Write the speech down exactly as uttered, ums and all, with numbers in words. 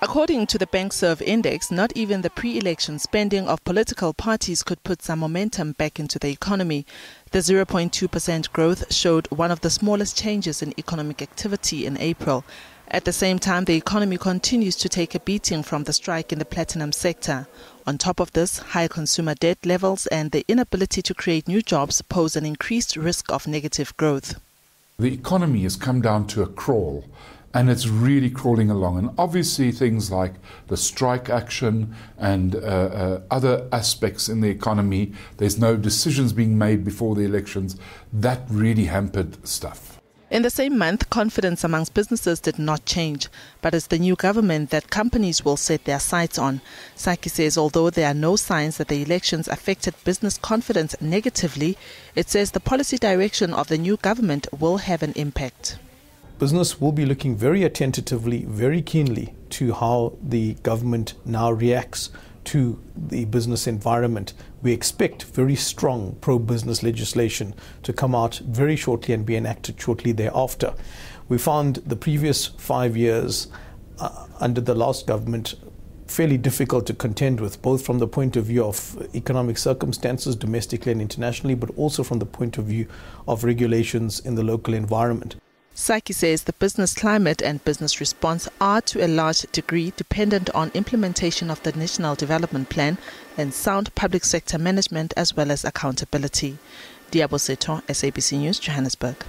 According to the Bankserv Index, not even the pre-election spending of political parties could put some momentum back into the economy. The zero point two percent growth showed one of the smallest changes in economic activity in April. At the same time, the economy continues to take a beating from the strike in the platinum sector. On top of this, high consumer debt levels and the inability to create new jobs pose an increased risk of negative growth. The economy has come down to a crawl. And it's really crawling along. And obviously things like the strike action and uh, uh, other aspects in the economy, there's no decisions being made before the elections. That really hampered stuff. In the same month, confidence amongst businesses did not change. But it's the new government that companies will set their sights on. Saki says although there are no signs that the elections affected business confidence negatively, it says the policy direction of the new government will have an impact. Business will be looking very attentively, very keenly to how the government now reacts to the business environment. We expect very strong pro-business legislation to come out very shortly and be enacted shortly thereafter. We found the previous five years uh, under the last government fairly difficult to contend with, both from the point of view of economic circumstances domestically and internationally, but also from the point of view of regulations in the local environment. Saki says the business climate and business response are to a large degree dependent on implementation of the National Development Plan and sound public sector management as well as accountability. Diabo Seton, S A B C News, Johannesburg.